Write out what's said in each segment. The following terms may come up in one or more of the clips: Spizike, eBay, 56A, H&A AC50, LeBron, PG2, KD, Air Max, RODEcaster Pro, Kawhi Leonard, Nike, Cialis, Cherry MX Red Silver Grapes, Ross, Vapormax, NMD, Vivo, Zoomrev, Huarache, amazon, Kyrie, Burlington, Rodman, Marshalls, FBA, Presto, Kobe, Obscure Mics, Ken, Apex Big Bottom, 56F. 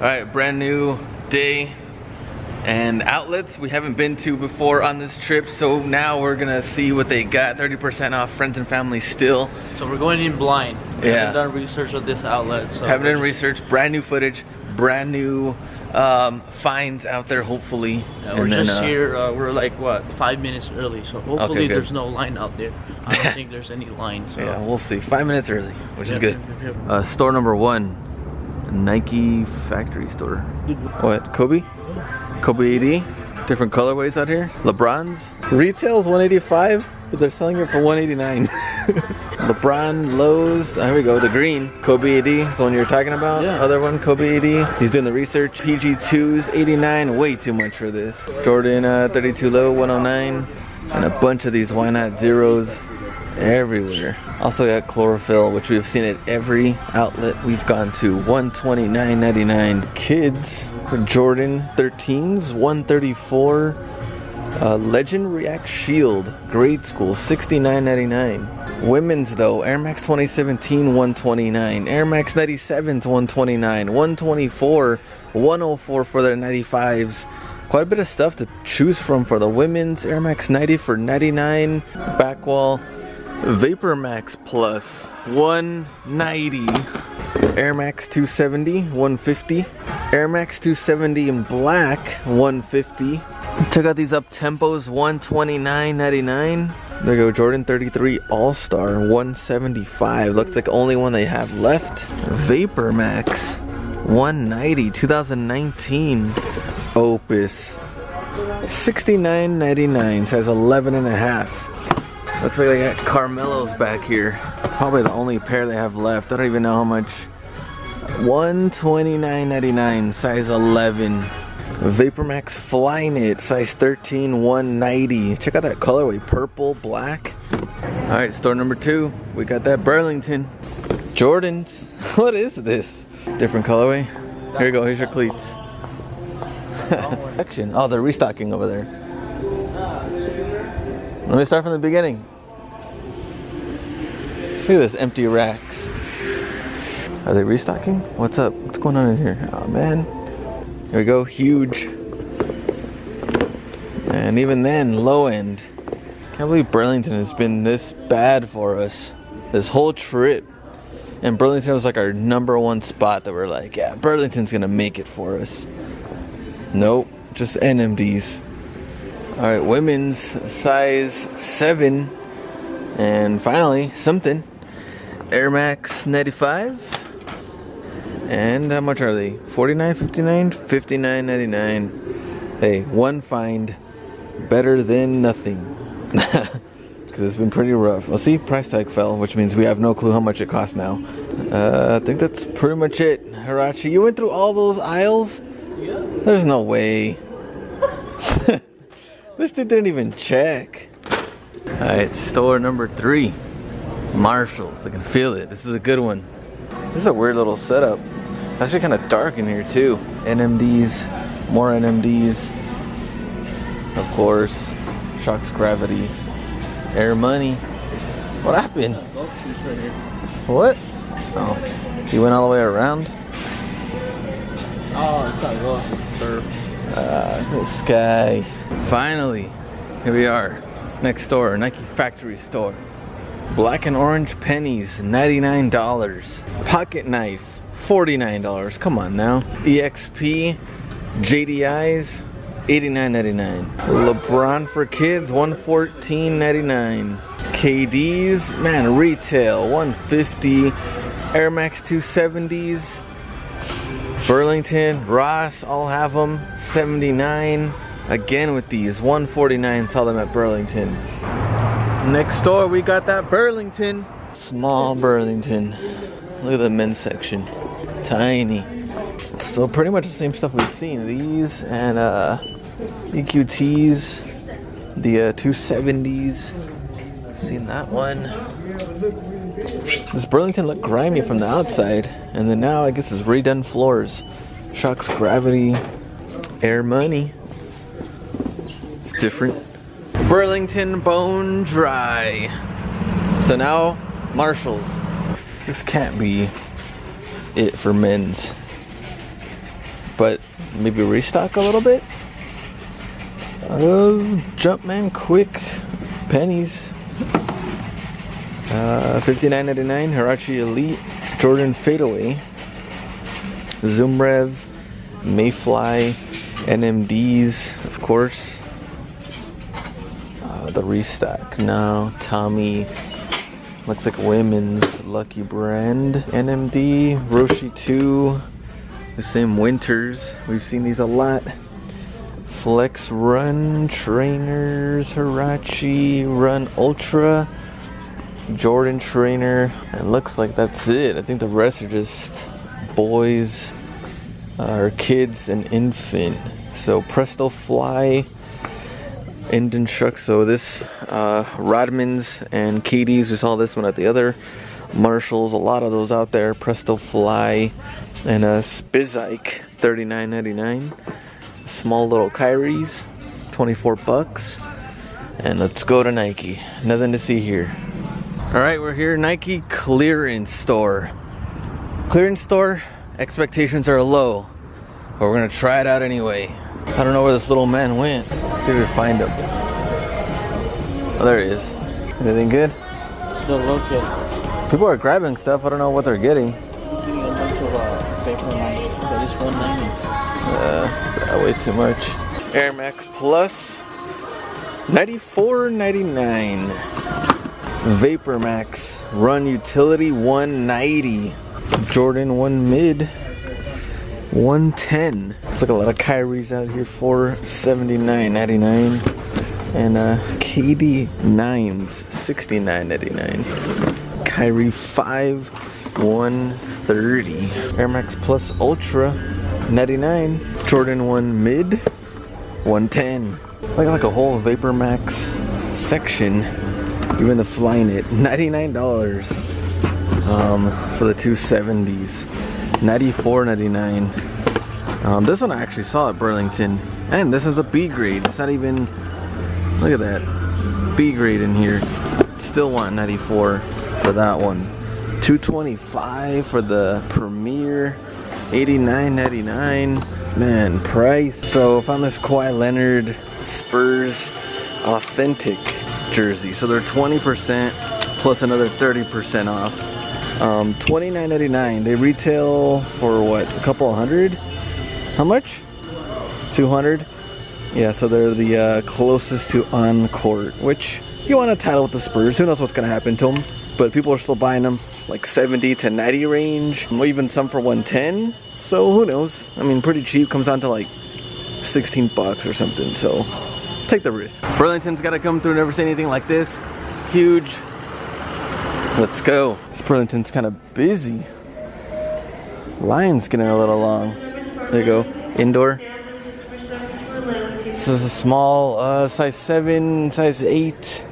All right, brand new day and outlets we haven't been to before on this trip, so now we're gonna see what they got. 30% off, friends and family still. So we're going in blind. We haven't done research of this outlet. So haven't done research, brand new footage, brand new finds out there hopefully. Yeah, we're just here, we're like what, 5 minutes early, so hopefully there's no line out there. I don't think there's any line. So. Yeah, we'll see, 5 minutes early, which is good. Store number one, Nike factory store. What, Kobe? Kobe AD, different colorways out here. LeBron's. Retail's $185, but they're selling it for $189. LeBron, Lowe's, there we go, the green. Kobe AD, that's the one you were talking about. Yeah. Other one, Kobe AD. He's doing the research. PG2's $89, way too much for this. Jordan 32 low, $109. And a bunch of these why not zeros everywhere. Also got chlorophyll, which we've seen at every outlet we've gone to. $129.99. Kids for Jordan 13s, $134. Legend React Shield grade school, $69.99. Women's though, Air Max 2017, $129. Air Max 97s, $129. 124, $104 for their 95s. Quite a bit of stuff to choose from for the women's. Air Max 90 for $99. Back wall. Vapormax Plus, $190. Air Max 270, $150. Air Max 270 in black, $150. Check out these up-tempos, $129.99. There you go, Jordan 33 All-Star, $175. Looks like only one they have left. Vapormax, $190, 2019. Opus, $69.99, size 11 and a half. Looks like they got Carmelos back here. Probably the only pair they have left. I don't even know how much. $129.99, size 11. Vapormax Flyknit, size 13, $190. Check out that colorway, purple, black. All right, store number two. We got that Burlington. Jordans, what is this? Different colorway. Here you go, here's your cleats. Action. Oh, they're restocking over there. Let me start from the beginning. Look at this, empty racks. Are they restocking? What's up? What's going on in here? Oh man. Here we go, huge. And even then, low end. Can't believe Burlington has been this bad for us this whole trip. And Burlington was like our number one spot that we're like, yeah, Burlington's gonna make it for us. Nope, just NMDs. All right, women's size 7, and finally something. Air Max 95, and how much are they? $49, $59, $59.99. Hey, one find, better than nothing, because it's been pretty rough. Well, see, price tag fell, which means we have no clue how much it costs now. I think that's pretty much it. Huarache, you went through all those aisles? Yeah. There's no way. This dude didn't even check. All right, store number 3. Marshalls, I can feel it. This is a good one. This is a weird little setup. It's actually kind of dark in here too. NMDs, more NMDs. Of course, shocks gravity, air money. What happened? What? Oh, you went all the way around? Oh, it's not rough, it's turf. This guy. Finally, here we are. Next store, Nike factory store. Black and orange pennies, $99. Pocket knife, $49. Come on now. EXP, JDIs, $89.99. LeBron for kids, $114.99. KDs, man, retail, $150. Air Max 270s. Burlington, Ross, all have them, $79. Again with these, $149, saw them at Burlington. Next door, we got that Burlington. Small Burlington. Look at the men's section, tiny. So pretty much the same stuff we've seen. These and EQTs, the 270s, seen that one. This Burlington looked grimy from the outside, and then now I guess it's redone floors. Shocks gravity, air money. It's different. Burlington bone dry. So now Marshalls. This can't be it for men's. but maybe restock a little bit. Jumpman Quick pennies. 59.99. Huarache Elite. Jordan Fadeaway. Zoomrev. Mayfly. NMDs, of course. The restock now. Tommy. Looks like women's Lucky Brand. NMD. Roshi 2. The same Winters. We've seen these a lot. Flex Run. Trainers. Huarache Run Ultra. Jordan Trainer. It looks like that's it. I think the rest are just boys or kids and infant. So Presto Fly and Instruct. So this Rodman's and KD's, we saw this one at the other Marshalls, a lot of those out there. Presto Fly and Spizike, $39.99. small little Kyries, 24 bucks. And let's go to Nike. Nothing to see here. Alright, we're here, Nike clearance store. Clearance store, expectations are low, but we're gonna try it out anyway. I don't know where this little man went. Let's see if we find him. Oh, there he is. Anything good? Still low kid. People are grabbing stuff, I don't know what they're getting. I'm getting a bunch of Vapormax, but it's $190. Way too much. Air Max Plus, $94.99. Vapormax Run Utility, $190. Jordan 1 Mid, $110. It's like a lot of Kyries out here for $79.99. And KD 9s, $69.99. Kyrie 5, $130. Air Max Plus Ultra, $99. Jordan 1 Mid, $110. It's like a whole Vapormax section. Even the Flyknit it, $99 for the 270s, $94.99. This one I actually saw at Burlington, and this one's a B grade. It's not even, look at that, B grade in here. Still want $94 for that one. $225 for the Premier, $89.99. Man, price. So found this Kawhi Leonard Spurs authentic jersey, so they're 20% plus another 30% off. $29.99. They retail for what, a couple hundred? How much? 200. Yeah, so they're the closest to on court, which you want to title with the Spurs. Who knows what's gonna happen to them, but people are still buying them, like 70 to 90 range, even some for 110. So who knows? I mean, pretty cheap, comes down to like 16 bucks or something. So take the risk. Burlington's gotta come through. Never seen anything like this. Huge. Let's go. This Burlington's kind of busy. Line's getting a little long. There you go. Indoor. This is a small, size 7, size 8.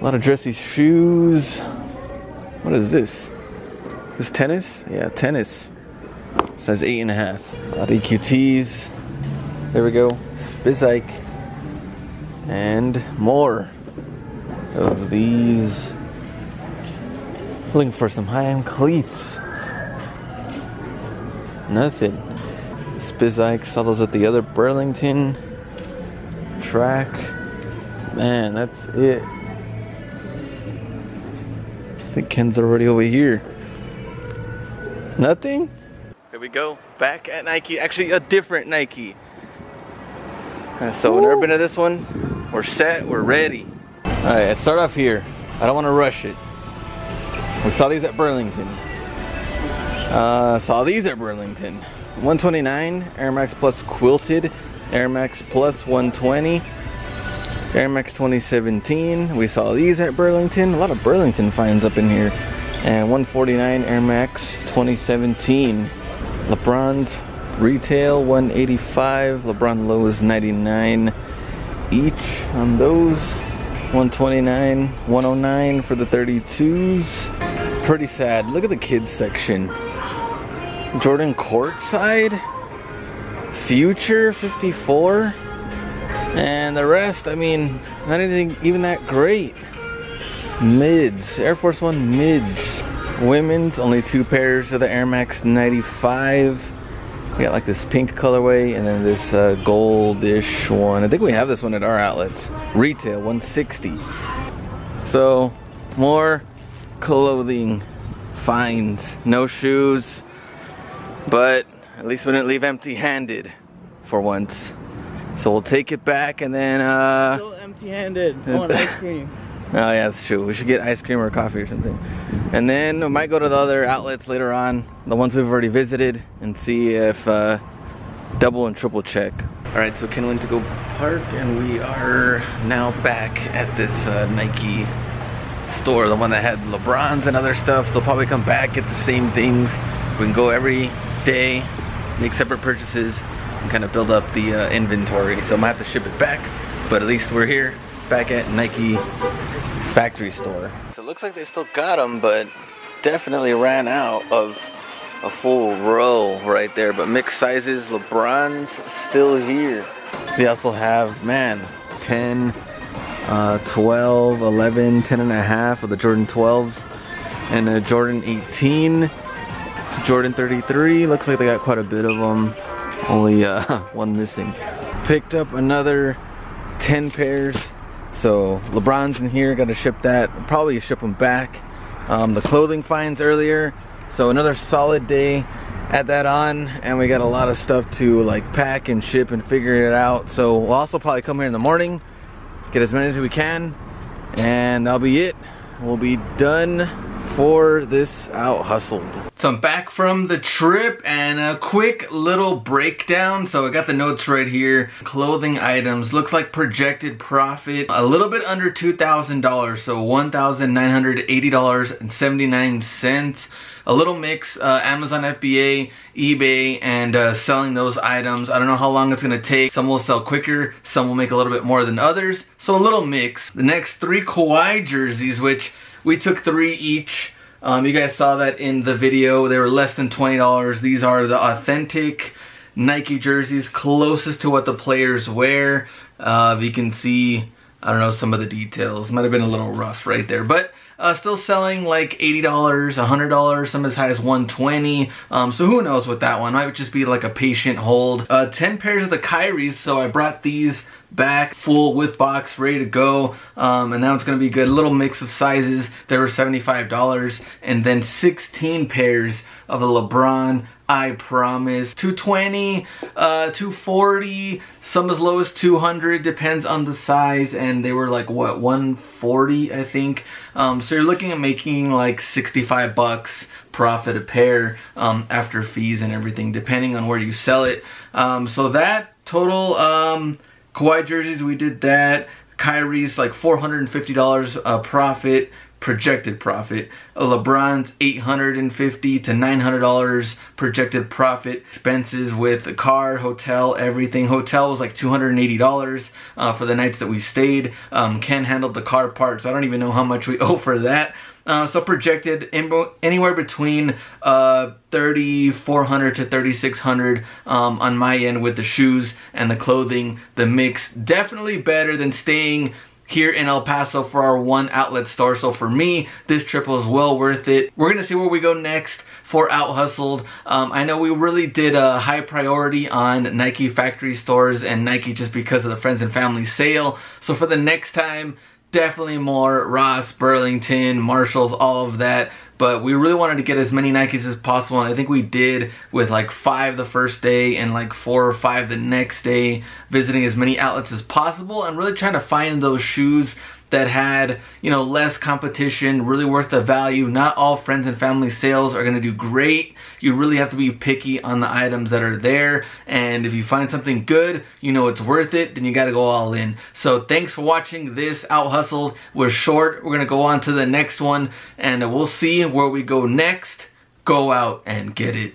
A lot of dressy shoes. What is this? This tennis? Yeah, tennis. Size 8.5. A lot of EQTs. There we go. Spizike. And more of these. Looking for some high-end cleats. Nothing. Spizike, saw those at the other Burlington track. Man, that's it. I think Ken's already over here. Nothing? Here we go, back at Nike. Actually, a different Nike. So, never been to this one. We're set, we're ready. All right, let's start off here. I don't want to rush it. We saw these at Burlington. Saw these at Burlington. 129, Air Max Plus Quilted, Air Max Plus 120, Air Max 2017. We saw these at Burlington. A lot of Burlington finds up in here. And 149, Air Max 2017. LeBron's retail, 185. LeBron lows, 99 each on those. 129, 109 for the 32s. Pretty sad. Look at the kids section. Jordan courtside, Future 54, and the rest, I mean, not anything even that great. Mids, Air Force One mids. Women's, only 2 pairs of the Air Max 95. We got like this pink colorway and then this goldish one. I think we have this one at our outlets. Retail $160. So more clothing finds. No shoes, but at least we didn't leave empty-handed for once. So we'll take it back and then still empty-handed. I want ice cream. Oh yeah, that's true. We should get ice cream or coffee or something. And then we might go to the other outlets later on, the ones we've already visited, and see if double and triple check. Alright, so Ken went to go park and we are now back at this Nike store, the one that had LeBrons and other stuff. So we'll probably come back, get the same things. We can go every day, make separate purchases, and kind of build up the inventory. So I might have to ship it back, but at least we're here. Back at Nike factory store. So it looks like they still got them, but definitely ran out of a full row right there. But mixed sizes, LeBron's still here. They also have, man, 10, 12, 11, 10 and a half of the Jordan 12s and a Jordan 18, Jordan 33. Looks like they got quite a bit of them. Only one missing. Picked up another 10 pairs. So LeBron's in here, gotta ship that, probably ship them back. The clothing finds earlier, so another solid day. Add that on and we got a lot of stuff to like pack and ship and figure it out. So we'll also probably come here in the morning, get as many as we can, and that'll be it. We'll be done for this out hustled. So I'm back from the trip and a quick little breakdown. So I got the notes right here. Clothing items, looks like projected profit a little bit under $2,000, so $1,980.79. A little mix, Amazon FBA, eBay, and selling those items. I don't know how long it's gonna take. Some will sell quicker, some will make a little bit more than others. So a little mix. The next three Kawhi jerseys, which we took 3 each. You guys saw that in the video. They were less than $20. These are the authentic Nike jerseys, closest to what the players wear. You can see, I don't know, some of the details. Might have been a little rough right there, but still selling like $80, $100, some as high as $120. So who knows with that one? Might just be like a patient hold. 10 pairs of the Kyries, so I brought these back full with box ready to go, and now it's gonna be good. A little mix of sizes. There were $75, and then 16 pairs of a LeBron I Promise, $220, $240, some as low as $200, depends on the size, and they were like what, $140 I think. So you're looking at making like $65 profit a pair, after fees and everything, depending on where you sell it. So that total, Kawhi jerseys, we did that. Kyrie's like $450 profit, projected profit. LeBron's $850 to $900 projected profit. Expenses with the car, hotel, everything. Hotel was like $280 for the nights that we stayed. Ken handled the car part, so I don't even know how much we owe for that. So projected anywhere between $3,400 to $3,600 on my end with the shoes and the clothing, the mix. Definitely better than staying here in El Paso for our one outlet store. So for me, this triple is well worth it. We're gonna see where we go next for Out Hustled. I know we really did a high priority on Nike factory stores and Nike just because of the friends and family sale. So for the next time, definitely more Ross, Burlington, Marshalls, all of that. But we really wanted to get as many Nikes as possible, and I think we did with like 5 the first day and like 4 or 5 the next day, visiting as many outlets as possible and really trying to find those shoes that had, you know, less competition, really worth the value. Not all friends and family sales are going to do great. You really have to be picky on the items that are there, and if you find something good, you know it's worth it, then you got to go all in. So thanks for watching this Out Hustled. We're short. We're going to go on to the next one, and we'll see where we go next. Go out and get it.